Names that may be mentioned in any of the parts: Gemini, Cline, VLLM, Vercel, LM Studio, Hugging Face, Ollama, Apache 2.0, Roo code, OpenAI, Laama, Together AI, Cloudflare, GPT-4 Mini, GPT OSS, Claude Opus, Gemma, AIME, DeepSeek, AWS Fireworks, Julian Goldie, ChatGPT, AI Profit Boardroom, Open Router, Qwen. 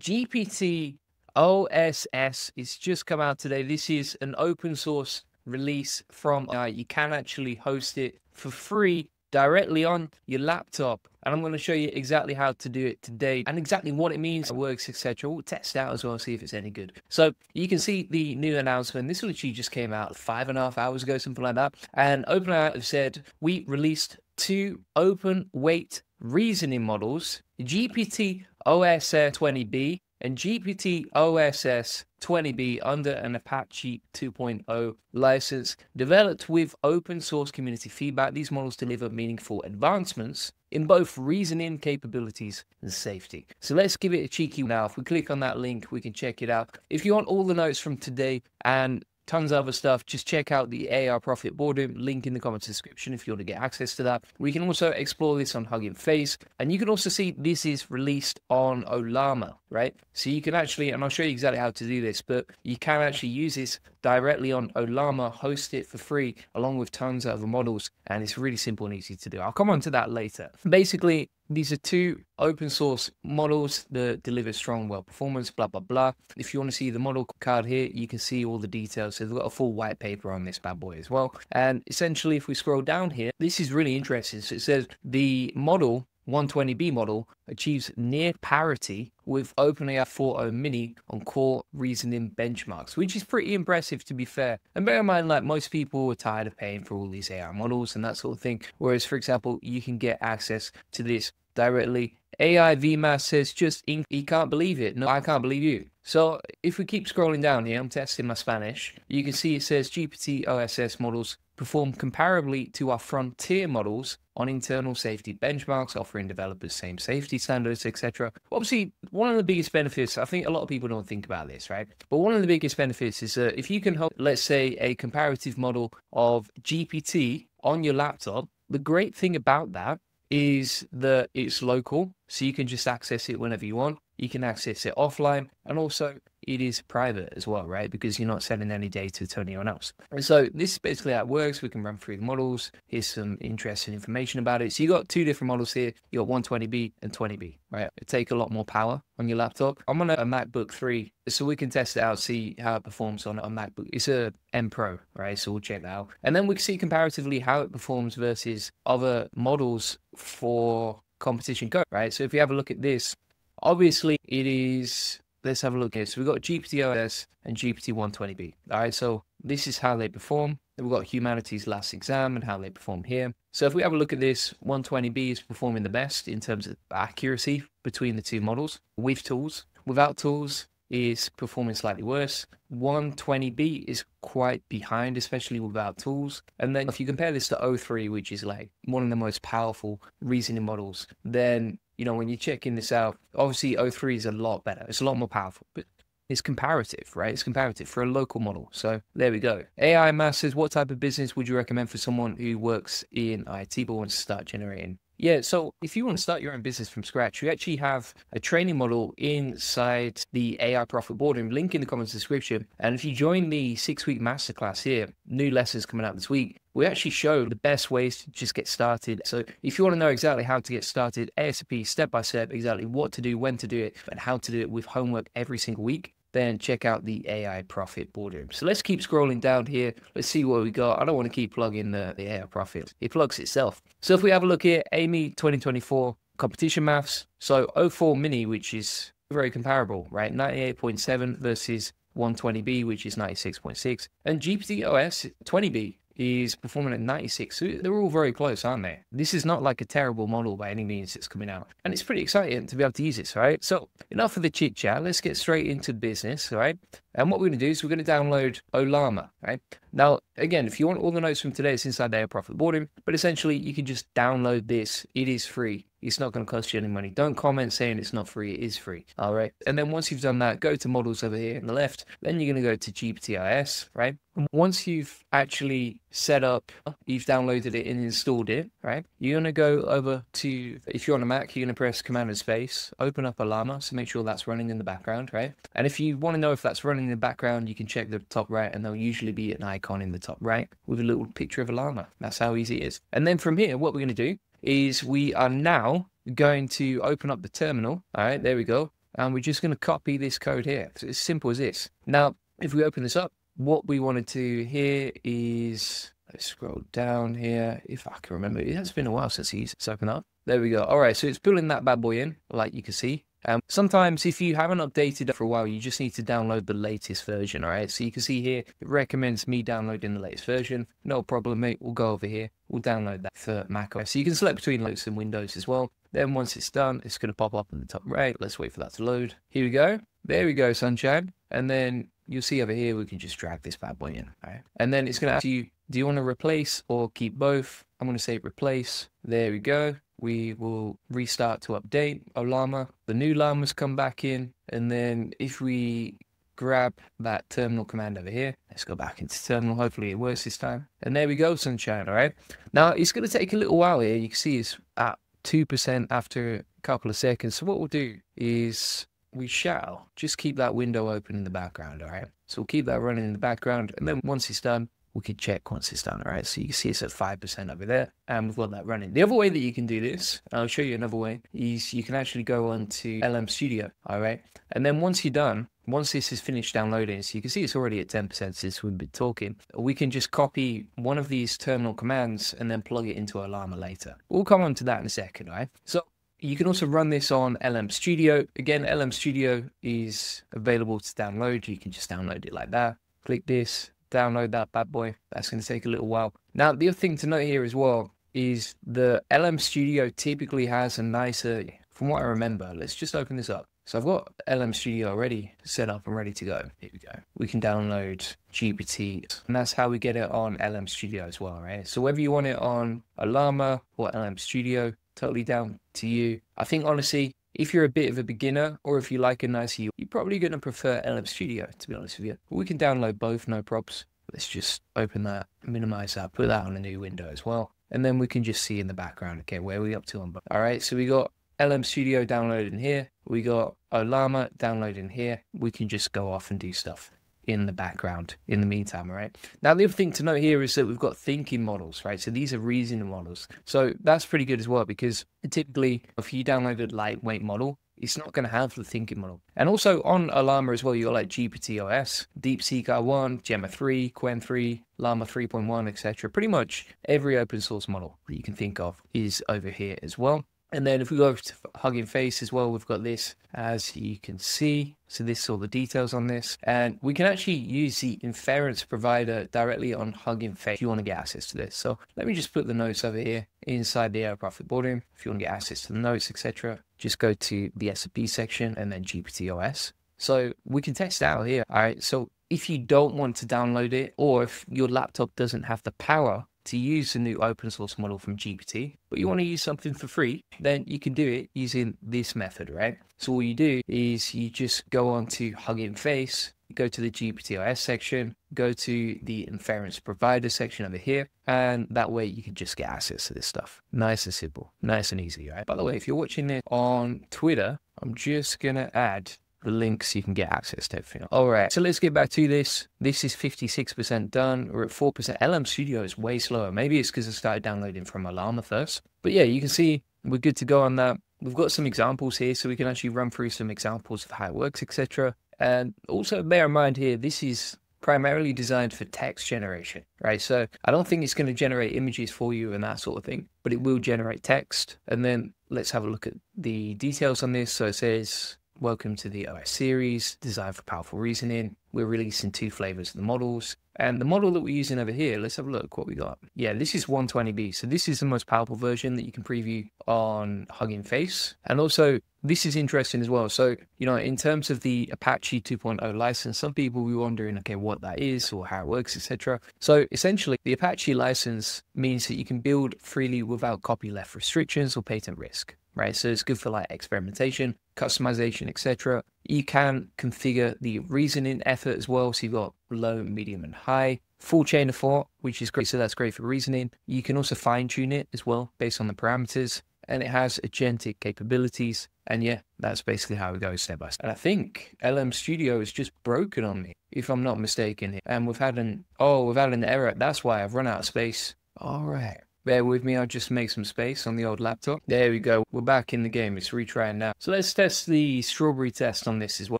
GPT OSS is just come out today. This is an open source release from AI. You can actually host it for free directly on your laptop, and I'm going to show you exactly how to do it today and exactly what it means, how it works, etc. We'll test it out as well, see if it's any good. So you can see the new announcement. This literally just came out 5.5 hours ago, something like that. And OpenAI have said, we released 2 open weight reasoning models, GPT OSS 20B and GPT OSS 20B, under an Apache 2.0 license, developed with open source community feedback. These models deliver meaningful advancements in both reasoning capabilities and safety. So let's give it a cheeky now. If we click on that link, we can check it out. If you want all the notes from today and tons of other stuff, just check out the AI Profit Boardroom link in the comments description if you want to get access to that. We can also explore this on Hugging Face, and you can also see this is released on Ollama, right? So you can actually, and I'll show you exactly how to do this, but you can actually use this directly on Ollama, host it for free along with tons of other models, and it's really simple and easy to do. I'll come on to that later. Basically, these are 2 open source models that deliver strong well performance, blah, blah, blah. If you want to see the model card here, you can see all the details. So they've got a full white paper on this bad boy as well. And essentially, if we scroll down here, this is really interesting. So it says the model, 120B model, achieves near parity with OpenAI 4.0 Mini on core reasoning benchmarks, which is pretty impressive, to be fair. And bear in mind, like, most people are tired of paying for all these AI models and that sort of thing. Whereas, for example, you can get access to this directly. AI VMAS says, just, he can't believe it. No, I can't believe you. So if we keep scrolling down here, I'm testing my Spanish. You can see it says GPT OSS models perform comparably to our frontier models on internal safety benchmarks, offering developers same safety standards, etc. Obviously, one of the biggest benefits, I think a lot of people don't think about this, right? But one of the biggest benefits is that if you can hold, let's say, a comparative model of GPT on your laptop, the great thing about that is that it's local, so you can just access it whenever you want. You can access it offline, and also it is private as well, right? Because you're not sending any data to anyone else. And so this is basically how it works. We can run through the models. Here's some interesting information about it. So you got 2 different models here. You got 120B and 20B, right? It take a lot more power on your laptop. I'm on a MacBook 3, so we can test it out, see how it performs on a MacBook. It's a M Pro, right? So we'll check that out. And then we can see comparatively how it performs versus other models for competition code, right? So if you have a look at this, obviously it is... Let's have a look here. So we've got GPT OSS and GPT 120B. All right, so this is how they perform. Then we've got humanities last exam and how they perform here. So if we have a look at this, 120B is performing the best in terms of accuracy between the 2 models with tools. Without tools is performing slightly worse. 120B is quite behind, especially without tools. And then if you compare this to O3, which is like one of the most powerful reasoning models, then, you know, when you're checking this out, obviously O3 is a lot better. It's a lot more powerful, but it's comparative, right? It's comparative for a local model. So there we go. AI Mass says, what type of business would you recommend for someone who works in IT but wants to start generating? Yeah, so if you want to start your own business from scratch, you actually have a training model inside the AI Profit Boardroom, link in the comments description. And if you join the 6-week masterclass here, new lessons coming out this week, we actually show the best ways to just get started. So if you want to know exactly how to get started, ASAP, step-by-step, exactly what to do, when to do it, and how to do it with homework every single week, then check out the AI Profit Boardroom. So let's keep scrolling down here. Let's see what we got. I don't want to keep plugging the AI Profit. It plugs itself. So if we have a look here, AIME 2024 competition maths. So O4 Mini, which is very comparable, right? 98.7 versus 120B, which is 96.6. And GPT OS 20B is performing at 96. So they're all very close, aren't they? This is not like a terrible model by any means that's coming out. And it's pretty exciting to be able to use this, right? So enough of the chit chat. Let's get straight into business, right? And what we're going to do is we're going to download Ollama, right? Now, again, if you want all the notes from today, it's inside their Profit Boardroom, but essentially you can just download this. It is free. It's not going to cost you any money. Don't comment saying it's not free. It is free. All right. And then once you've done that, go to models over here on the left. Then you're going to go to GPT-4 Mini, right? Once you've actually set up, you've downloaded it and installed it, right? You're going to go over to, if you're on a Mac, you're going to press Command and Space, open up Ollama. So make sure that's running in the background, right? And if you want to know if that's running in the background, you can check the top right, and there'll usually be an icon in the top right with a little picture of a llama. That's how easy it is. And then from here, what we're going to do is we are now going to open up the terminal. All right, there we go. and we're just going to copy this code here. So it's as simple as this. Now, if we open this up, what we want to do here is, let's scroll down here, if I can remember, it has been a while since it's opened up. There we go. All right, so it's pulling that bad boy in, like you can see. Sometimes if you haven't updated for a while, you just need to download the latest version. All right, so you can see here, it recommends me downloading the latest version. No problem, mate. We'll go over here. We'll download that for Mac OS. So you can select between Linux and Windows as well. Then once it's done, it's going to pop up in the top right. Let's wait for that to load. Here we go. There we go, sunshine. And then you'll see over here, we can just drag this bad boy in. All right, and then it's going to ask you, do you want to replace or keep both? I'm going to say replace. There we go. We will restart to update Ollama. The new Llamas come back in. And then if we grab that terminal command over here, let's go back into terminal. Hopefully it works this time. And there we go, sunshine. All right. Now it's going to take a little while here. You can see it's at 2% after a couple of seconds. So what we'll do is we shall just keep that window open in the background. All right. So we'll keep that running in the background. And then once it's done, we could check once it's done, all right? So you can see it's at 5% over there, and we've got that running. The other way that you can do this, I'll show you another way, is you can actually go on to LM Studio, all right? And then once you're done, once this is finished downloading, so you can see it's already at 10% since we've been talking, we can just copy one of these terminal commands and then plug it into Ollama later. We'll come on to that in a second, all right? So you can also run this on LM Studio. Again, LM Studio is available to download. You can just download it like that. Click this. Download that bad boy. That's going to take a little while. Now, the other thing to note here as well is the LM Studio typically has a nicer, from what I remember, let's just open this up. So I've got LM Studio already set up and ready to go. Here we go. We can download GPT, and that's how we get it on LM Studio as well, right? So whether you want it on Ollama or LM Studio, totally down to you. I think, honestly, if you're a bit of a beginner or if you like a nicer UI, you're probably going to prefer LM Studio, to be honest with you. We can download both, no props. Let's just open that, minimize that, put that on a new window as well. And then we can just see in the background, okay, where are we up to on both? All right, so we got LM Studio downloaded in here. We got Ollama downloaded in here. We can just go off and do stuff in the background in the meantime, all right? Now, the other thing to note here is that we've got thinking models, right? So these are reasoning models. So that's pretty good as well, because typically if you download a lightweight model, it's not going to have the thinking model. And also on Ollama as well, you got like GPT OSS, DeepSeek R1, Gemma 3, Qwen 3, Llama 3.1, etc. Pretty much every open source model that you can think of is over here as well. And then if we go over to Hugging Face as well, we've got this, as you can see. So this is all the details on this. And we can actually use the inference provider directly on Hugging Face if you want to get access to this. So let me just put the notes over here inside the AI Profit Boardroom. If you want to get access to the notes, etc., just go to the S&P section and then GPT OS. So we can test out here. All right. So if you don't want to download it, or if your laptop doesn't have the power to use the new open source model from GPT, but you want to use something for free, then you can do it using this method, right? So all you do is you just go on to Hugging Face, go to the GPT OS section, go to the inference provider section over here, and that way you can just get access to this stuff. Nice and simple, nice and easy, right? By the way, if you're watching this on Twitter, I'm just going to add the links so you can get access to everything. All right, so let's get back to this. This is 56% done. We're at 4%. LM Studio is way slower. Maybe it's because I started downloading from Ollama first. But yeah, you can see we're good to go on that. We've got some examples here, so we can actually run through some examples of how it works, etc. And also bear in mind here, this is primarily designed for text generation, right? So I don't think it's going to generate images for you and that sort of thing, but it will generate text. And then let's have a look at the details on this. So it says, welcome to the OS series, designed for powerful reasoning. We're releasing two flavors of the models. And the model that we're using over here, let's have a look what we got. Yeah, this is 120B. So this is the most powerful version that you can preview on Hugging Face. And also, this is interesting as well. So, you know, in terms of the Apache 2.0 license, some people were wondering, okay, what that is or how it works, etc. So essentially, the Apache license means that you can build freely without copyleft restrictions or patent risk. Right, so it's good for like experimentation, customization, etc. You can configure the reasoning effort as well. So you've got low, medium, and high. Full chain of thought, which is great. So that's great for reasoning. You can also fine tune it as well based on the parameters. And it has agentic capabilities. And yeah, that's basically how it goes step by step. And I think LM Studio is just broken on me, if I'm not mistaken. And we've had an error. That's why I've run out of space. All right. Bear with me, I'll just make some space on the old laptop. There we go, we're back in the game. It's retrying now. So let's test the strawberry test on this as well.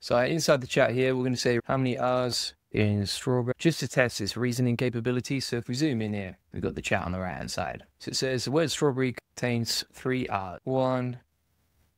So inside the chat here, we're going to say how many hours in strawberry, just to test its reasoning capability. So if we zoom in here, we've got the chat on the right hand side. So it says the word strawberry contains 3 hours. 1,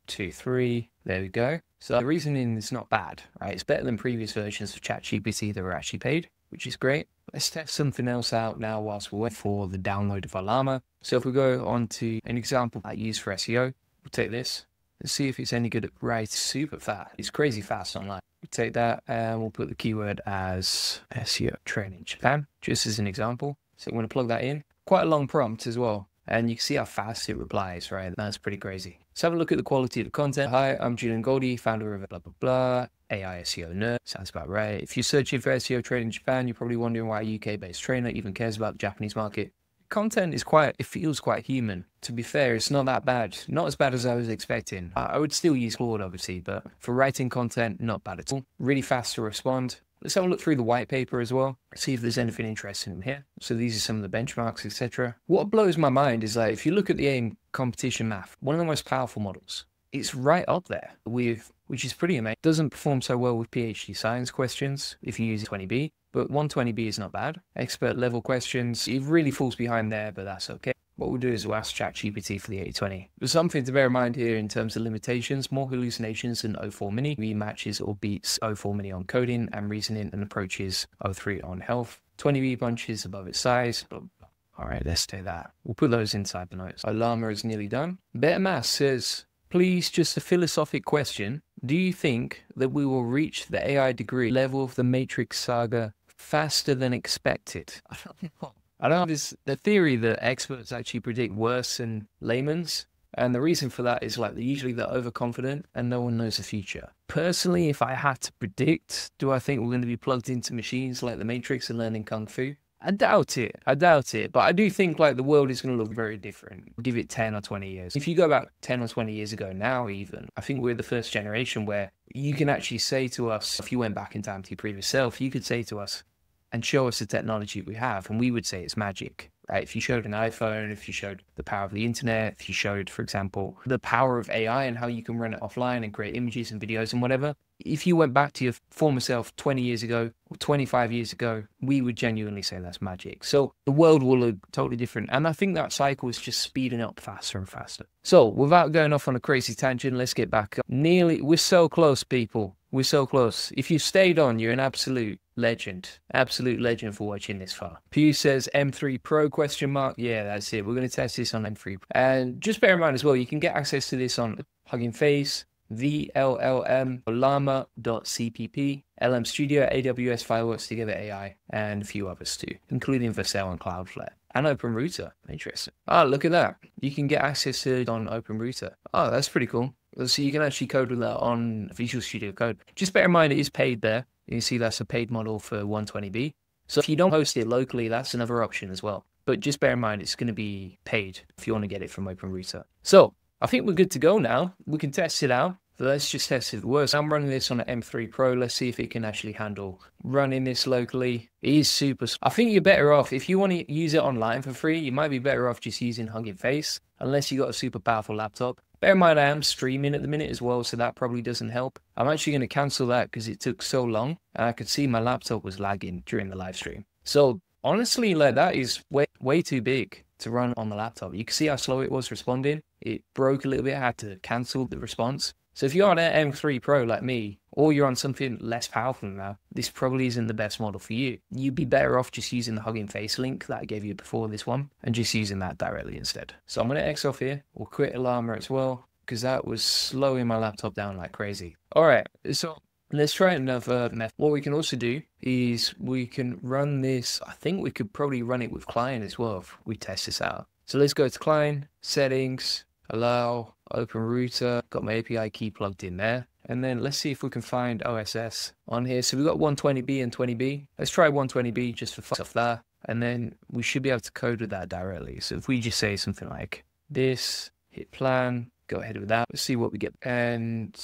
2, 3. There we go. So the reasoning is not bad, right? It's better than previous versions of ChatGPT that were actually paid, which is great. Let's test something else out now whilst we wait for the download of Ollama. So if we go on to an example I use for SEO, we'll take this. Let's see if it's any good at writing super fast. It's crazy fast online. We'll take that and we'll put the keyword as SEO training Japan, just as an example. So I'm going to plug that in. Quite a long prompt as well. And you can see how fast it replies, right? That's pretty crazy. Let's have a look at the quality of the content. Hi, I'm Julian Goldie, founder of blah, blah, blah, AI SEO nerd. Sounds about right. If you're searching for SEO training in Japan, you're probably wondering why a UK-based trainer even cares about the Japanese market. Content is quite, it feels quite human. To be fair, it's not that bad. Not as bad as I was expecting. I would still use Claude, obviously, but for writing content, not bad at all. Really fast to respond. Let's have a look through the white paper as well, see if there's anything interesting in here. So these are some of the benchmarks, etc. What blows my mind is like, if you look at the AIME competition math, one of the most powerful models, it's right up there with, which is pretty amazing. Doesn't perform so well with PhD science questions if you use 20B, but 120B is not bad. Expert level questions, it really falls behind there, but that's okay. What we'll do is we'll ask ChatGPT for the 8020. There's something to bear in mind here in terms of limitations, more hallucinations than O4 Mini. He matches or beats O4 Mini on coding and reasoning and approaches O3 on health. 20B punches above its size. All right, let's do that. We'll put those inside the notes. Ollama is nearly done. Better Mass says, please, just a philosophic question. Do you think that we will reach the AI degree level of the Matrix saga faster than expected? I don't know. I don't know, there's the theory that experts actually predict worse than laymen's. And the reason for that is like, usually they're overconfident and no one knows the future. Personally, if I had to predict, do I think we're going to be plugged into machines like the Matrix and learning Kung Fu? I doubt it, but I do think like the world is going to look very different. Give it 10 or 20 years. If you go back 10 or 20 years ago now even, I think we're the first generation where you can actually say to us, if you went back in time to your previous self, you could say to us, and show us the technology we have, and we would say it's magic, right? If you showed an iPhone, if you showed the power of the internet, if you showed, for example, the power of AI and how you can run it offline and create images and videos and whatever, if you went back to your former self 20 years ago or 25 years ago, we would genuinely say that's magic. So the world will look totally different. And I think that cycle is just speeding up faster and faster. So without going off on a crazy tangent, let's get back up. Nearly, we're so close, people. We're so close. If you stayed on, you're an absolute legend. Absolute legend for watching this far. Pew says M3 Pro question mark. Yeah, that's it. We're going to test this on M3. And just bear in mind as well, you can get access to this on Hugging Face, VLLM, Llama.cpp, LM Studio, AWS Fireworks, Together AI, and a few others too, including Vercel and Cloudflare. And Open Router. Interesting. Ah, look at that. You can get access to it on Open Router. Oh, that's pretty cool. So you can actually code with that on Visual Studio Code. Just bear in mind, it is paid there. You see that's a paid model for 120B. So if you don't host it locally, that's another option as well. But just bear in mind, it's going to be paid if you want to get it from Open Router. So I think we're good to go now. We can test it out. Let's just test it. Worse, I'm running this on an M3 Pro. Let's see if it can actually handle running this locally. It is super. I think you're better off if you want to use it online for free. You might be better off just using Hugging Face, unless you got a super powerful laptop. Bear in mind, I am streaming at the minute as well, so that probably doesn't help. I'm actually going to cancel that because it took so long, and I could see my laptop was lagging during the live stream. So honestly, like that is way too big to run on the laptop. You can see how slow it was responding. It broke a little bit. I had to cancel the response. So if you're on an M3 Pro like me, or you're on something less powerful than that, this probably isn't the best model for you. You'd be better off just using the Hugging Face link that I gave you before this one, and just using that directly instead. So I'm going to X off here. We'll quit Ollama as well, because that was slowing my laptop down like crazy. All right, so let's try another method. What we can also do is we can run this. I think we could probably run it with Cline as well if we test this out. So let's go to Cline, settings, allow, Open Router, got my API key plugged in there. And then let's see if we can find OSS on here. So we've got 120B and 20B. Let's try 120B just for fun off there. And then we should be able to code with that directly. So if we just say something like this, hit plan, go ahead with that. Let's see what we get. And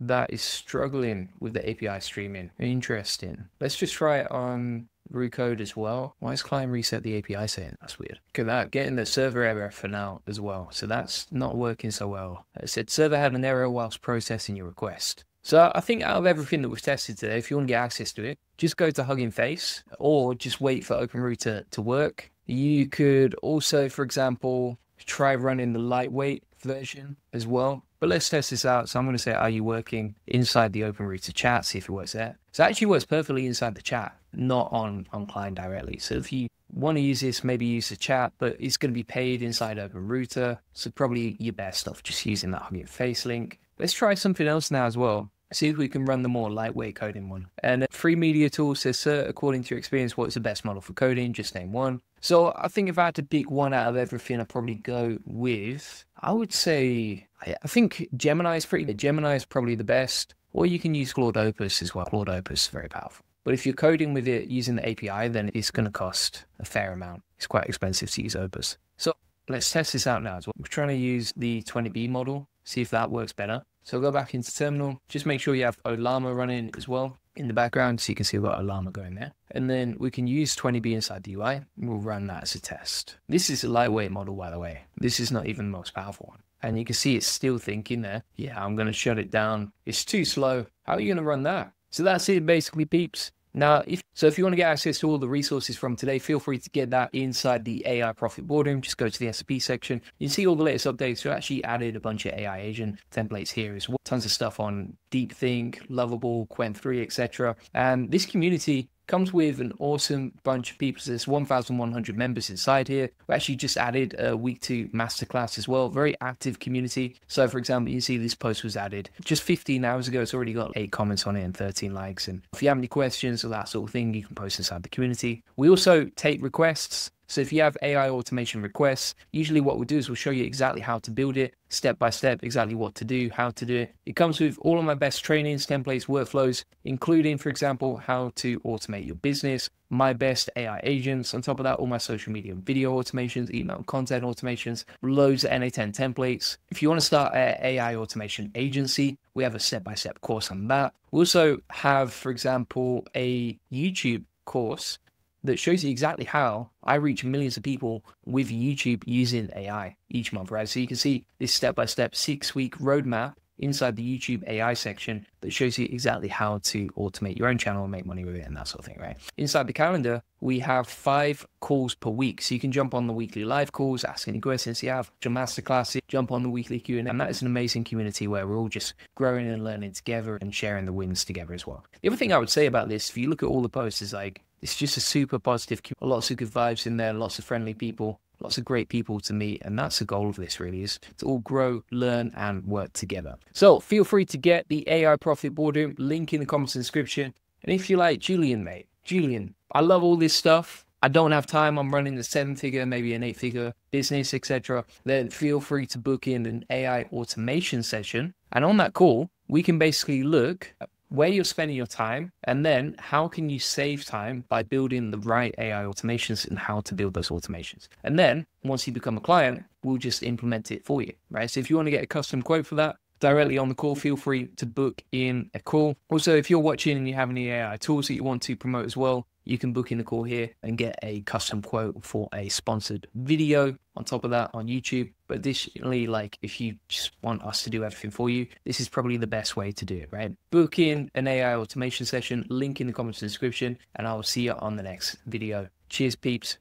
that is struggling with the API streaming. Interesting. Let's just try it on Roo code as well. Why is Cline reset the API saying? That's weird. Look at that, getting the server error for now as well. So that's not working so well. It said server had an error whilst processing your request. So I think out of everything that we've tested today, if you want to get access to it, just go to Hugging Face or just wait for Open Router to work. You could also, for example, try running the lightweight version as well. But let's test this out. So I'm going to say, are you working inside the Open Router chat? See if it works there. So it actually works perfectly inside the chat, not on Cline directly. So if you want to use this, maybe use the chat, but it's going to be paid inside Open Router. So probably your best off just using that Hugging Face link. Let's try something else now as well. See if we can run the more lightweight coding one. And Free Media Tool says, sir, according to your experience, what's the best model for coding? Just name one. So I think if I had to pick one out of everything, I'd probably go with, I would say, I think Gemini is pretty good. Gemini is probably the best. Or you can use Claude Opus as well. Claude Opus is very powerful. But if you're coding with it using the API, then it's going to cost a fair amount. It's quite expensive to use Opus. So let's test this out now as well. We're trying to use the 20B model, see if that works better. So go back into terminal, just make sure you have Ollama running as well in the background. So you can see we've got Ollama going there. And then we can use 20B inside the UI. We'll run that as a test. This is a lightweight model, by the way. This is not even the most powerful one. And you can see it's still thinking there. Yeah, I'm going to shut it down. It's too slow. How are you going to run that? So that's it basically, peeps. Now, if you want to get access to all the resources from today, feel free to get that inside the AI Profit Boardroom. Just go to the SAP section. You can see all the latest updates. We actually added a bunch of AI agent templates here as well. Tons of stuff on DeepThink, Lovable, Qwen 3, etc. And this community comes with an awesome bunch of people. So there's 1,100 members inside here. We actually just added a week 2 masterclass as well. Very active community. So for example, you see this post was added just 15 hours ago. It's already got 8 comments on it and 13 likes. And if you have any questions or that sort of thing, you can post inside the community. We also take requests. So if you have AI automation requests, usually what we'll do is we'll show you exactly how to build it, step by step, exactly what to do, how to do it. It comes with all of my best trainings, templates, workflows, including, for example, how to automate your business, my best AI agents. On top of that, all my social media and video automations, email and content automations, loads of NA10 templates. If you want to start an AI automation agency, we have a step-by-step course on that. We also have, for example, a YouTube course that shows you exactly how I reach millions of people with YouTube using AI each month, right? So you can see this step-by-step 6-week roadmap inside the YouTube AI section that shows you exactly how to automate your own channel and make money with it and that sort of thing, right? Inside the calendar, we have 5 calls per week. So you can jump on the weekly live calls, ask any questions you have, your masterclasses, jump on the weekly Q&A. And that is an amazing community where we're all just growing and learning together and sharing the wins together as well. The other thing I would say about this, if you look at all the posts, is like, it's just a super positive, lots of good vibes in there, lots of friendly people, lots of great people to meet. And that's the goal of this really, is to all grow, learn and work together. So feel free to get the AI Profit Boardroom link in the comments and description. And if you like, Julian, mate, Julian, I love all this stuff. I don't have time. I'm running a 7-figure, maybe an 8-figure business, etc. Then feel free to book in an AI automation session. And on that call, we can basically look at where you're spending your time, and then how can you save time by building the right AI automations and how to build those automations. And then once you become a client, we'll just implement it for you, right? So if you want to get a custom quote for that directly on the call, feel free to book in a call. Also, if you're watching and you have any AI tools that you want to promote as well, you can book in the call here and get a custom quote for a sponsored video on top of that on YouTube. But additionally, like if you just want us to do everything for you, this is probably the best way to do it, right? Book in an AI automation session, link in the comments and description, and I will see you on the next video. Cheers, peeps.